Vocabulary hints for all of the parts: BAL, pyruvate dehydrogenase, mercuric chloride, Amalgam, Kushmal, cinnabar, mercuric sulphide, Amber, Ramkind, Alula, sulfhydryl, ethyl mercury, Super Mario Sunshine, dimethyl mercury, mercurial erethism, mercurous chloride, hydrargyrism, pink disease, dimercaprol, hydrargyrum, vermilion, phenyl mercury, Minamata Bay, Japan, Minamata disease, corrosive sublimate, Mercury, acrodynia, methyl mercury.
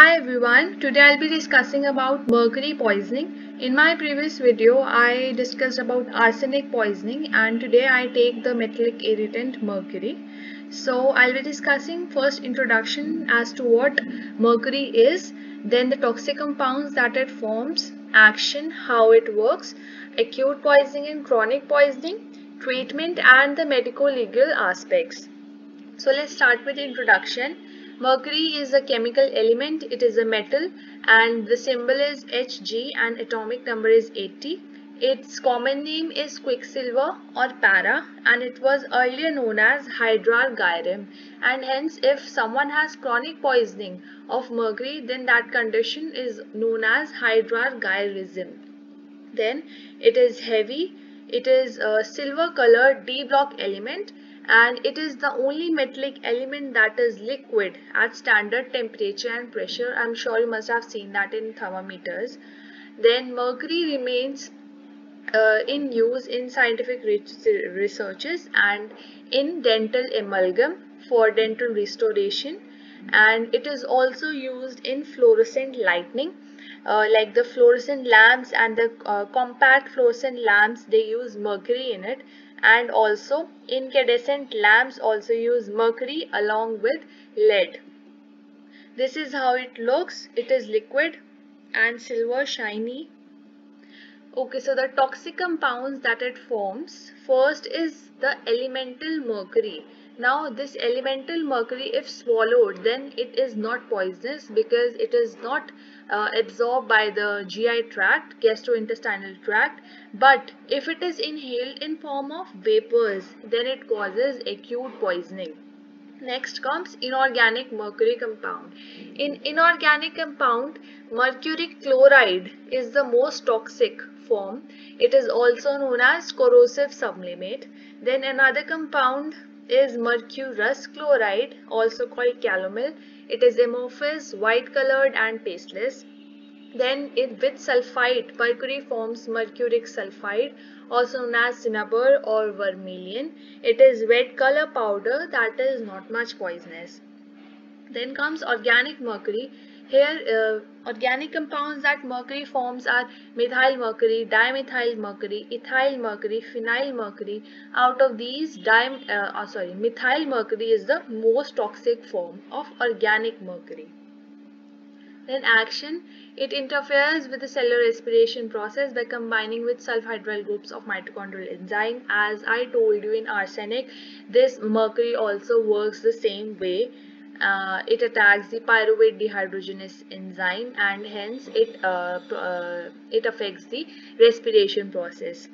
Hi everyone, today I'll be discussing about mercury poisoning. In my previous video, I discussed about arsenic poisoning and today I take the metallic irritant mercury. So I'll be discussing first introduction as to what mercury is, then the toxic compounds that it forms, action, how it works, acute poisoning and chronic poisoning, treatment and the medico-legal aspects. So let's start with the introduction. Mercury is a chemical element, it is a metal and the symbol is Hg and atomic number is 80. Its common name is quicksilver or para and it was earlier known as hydrargyrum, and hence if someone has chronic poisoning of mercury then that condition is known as hydrargyrism. Then it is heavy, it is a silver colored D-block element. And it is the only metallic element that is liquid at standard temperature and pressure. I'm sure you must have seen that in thermometers. Then mercury remains in use in scientific researches and in dental amalgam for dental restoration. And it is also used in fluorescent lighting. Like the fluorescent lamps and the compact fluorescent lamps, they use mercury in it. And also incandescent lamps also use mercury along with lead. This is how it looks. It is liquid and silver shiny. Okay, so the toxic compounds that it forms. First is the elemental mercury. Now this elemental mercury, if swallowed, then it is not poisonous because it is not absorbed by the GI tract, gastrointestinal tract, but if it is inhaled in form of vapors, then it causes acute poisoning. Next comes inorganic mercury compound. In inorganic compound, mercuric chloride is the most toxic form. It is also known as corrosive sublimate. Then another compound is mercurous chloride, also called calomel. It is amorphous, white colored and tasteless. Then with sulfite, mercury forms mercuric sulphide, also known as cinnabar or vermilion. It is wet color powder that is not much poisonous. Then comes organic mercury. Here organic compounds that mercury forms are methyl mercury, dimethyl mercury, ethyl mercury, phenyl mercury. Out of these, methyl mercury is the most toxic form of organic mercury. Then action, it interferes with the cellular respiration process by combining with sulfhydryl groups of mitochondrial enzyme. As I told you in arsenic, this mercury also works the same way. It attacks the pyruvate dehydrogenase enzyme and hence it affects the respiration process.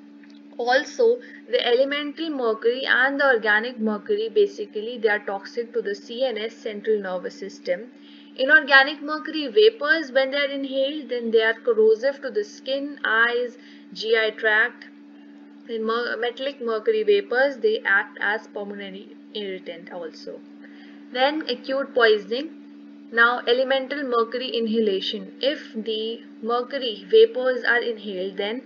Also, the elemental mercury and the organic mercury, basically they are toxic to the CNS, central nervous system. Inorganic mercury vapors, when they are inhaled, then they are corrosive to the skin, eyes, GI tract. Then metallic mercury vapors, they act as pulmonary irritant also. Then acute poisoning. Now elemental mercury inhalation. If the mercury vapors are inhaled, then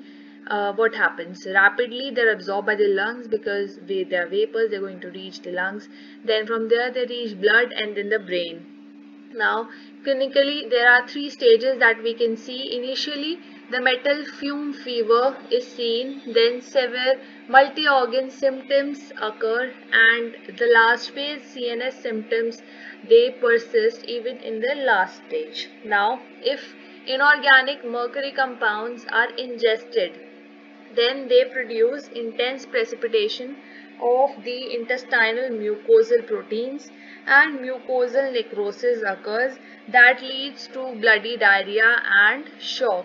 what happens? Rapidly they're absorbed by the lungs because they are vapors, they're going to reach the lungs. Then from there they reach blood and then the brain. Now clinically there are three stages that we can see. Initially the metal fume fever is seen, then severe multi-organ symptoms occur, and the last phase, CNS symptoms, they persist even in the last stage. Now, if inorganic mercury compounds are ingested, then they produce intense precipitation of the intestinal mucosal proteins, and mucosal necrosis occurs that leads to bloody diarrhea and shock.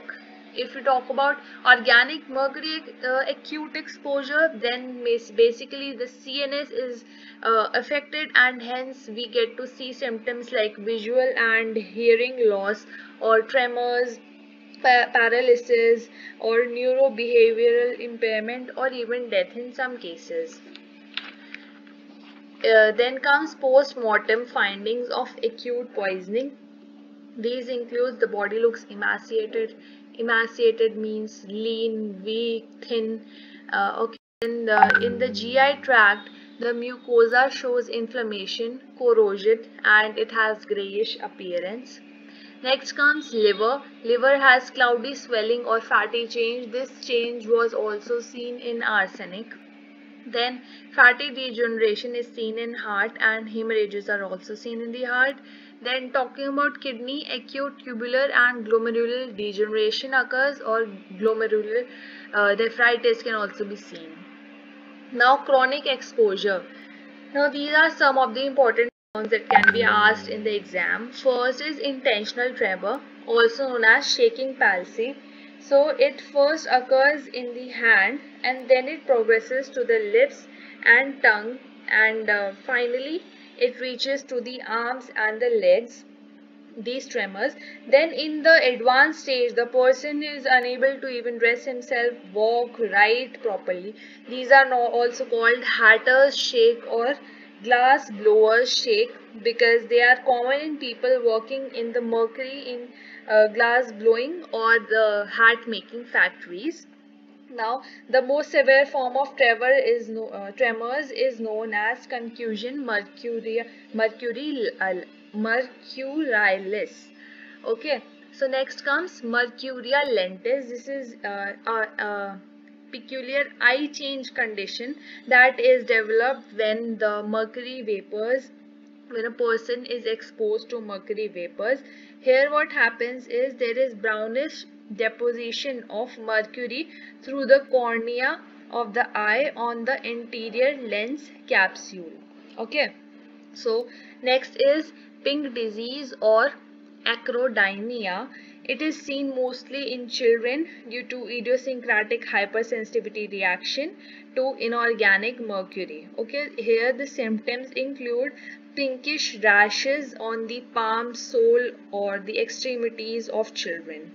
If we talk about organic mercury acute exposure, then basically the CNS is affected and hence we get to see symptoms like visual and hearing loss or tremors, paralysis or neurobehavioral impairment or even death in some cases. Then comes post-mortem findings of acute poisoning. These include the body looks emaciated. Emaciated means lean, weak, thin. In the GI tract, the mucosa shows inflammation, corrosion, and it has grayish appearance. Next comes liver. Liver has cloudy swelling or fatty change. This change was also seen in arsenic. Then fatty degeneration is seen in heart, and hemorrhages are also seen in the heart. Then talking about kidney, acute tubular and glomerular degeneration occurs, or glomerular nephritis can also be seen. Now chronic exposure. Now these are some of the important terms that can be asked in the exam. First is intentional tremor, also known as shaking palsy. So it first occurs in the hand, and then it progresses to the lips and tongue, and finally it reaches to the arms and the legs, these tremors. Then in the advanced stage, the person is unable to even dress himself, walk, write properly. These are also called hatter's shake or glass blower shake, because they are common in people working in the mercury in glass blowing or the hat making factories. Now the most severe form of tremors is known as concusion mercurialis. Okay, so next comes mercurial lentis. This is peculiar eye change condition that is developed when the mercury vapors, when a person is exposed to mercury vapors. Here what happens is there is brownish deposition of mercury through the cornea of the eye on the anterior lens capsule. Okay, so next is pink disease or acrodynia. It is seen mostly in children due to idiosyncratic hypersensitivity reaction to inorganic mercury. Okay, here the symptoms include pinkish rashes on the palm, sole or the extremities of children.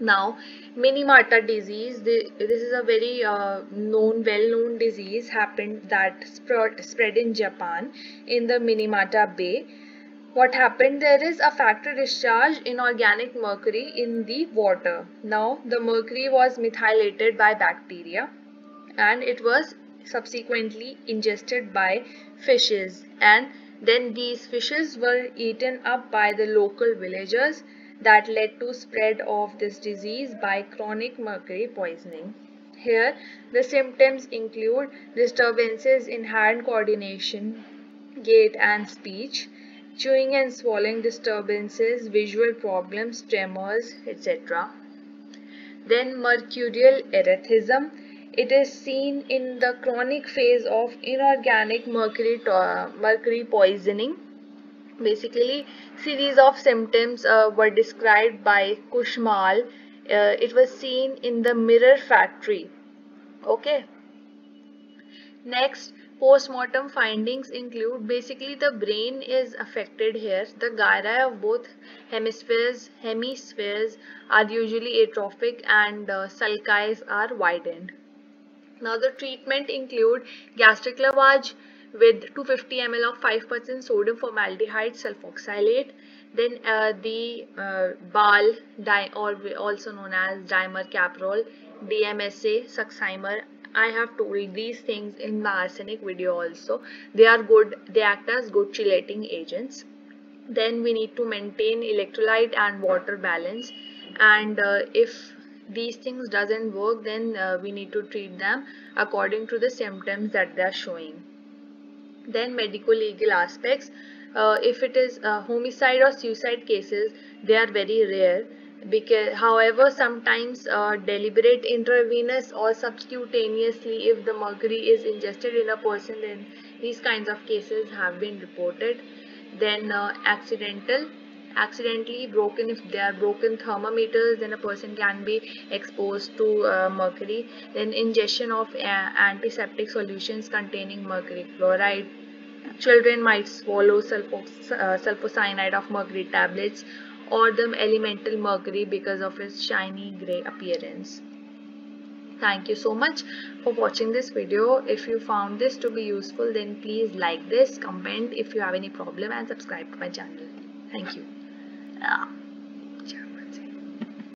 Now Minamata disease, this is a very well known disease happened that spread in Japan in the Minamata Bay. What happened, there is a factory discharge inorganic mercury in the water. Now the mercury was methylated by bacteria, and it was subsequently ingested by fishes, and then these fishes were eaten up by the local villagers. That led to spread of this disease by chronic mercury poisoning. Here the symptoms include disturbances in hand coordination, gait and speech, chewing and swallowing disturbances, visual problems, tremors, etc. Then mercurial erethism. It is seen in the chronic phase of inorganic mercury poisoning. Basically, series of symptoms were described by Kushmal. It was seen in the mirror factory. Okay. Next, postmortem findings include, basically the brain is affected here. The gyri of both hemispheres are usually atrophic, and sulci are widened. Now the treatment include gastric lavage with 250 ml of 5% sodium formaldehyde sulfoxylate. Then the BAL, also known as dimercaprol, DMSA, succimer. I have told these things in the arsenic video also. They are good, they act as good chelating agents. Then we need to maintain electrolyte and water balance, and if these things doesn't work, then we need to treat them according to the symptoms that they are showing. Then medical legal aspects. If it is homicide or suicide cases, they are very rare, because however sometimes deliberate intravenous or subcutaneously, if the mercury is ingested in a person, then these kinds of cases have been reported. Then accidentally broken, if they are broken thermometers, then a person can be exposed to mercury. Then ingestion of antiseptic solutions containing mercuric chloride. Children might swallow sulfocyanide of mercury tablets or the elemental mercury because of its shiny gray appearance. Thank you so much for watching this video. If you found this to be useful, then please like this, comment if you have any problem, and subscribe to my channel. Thank you.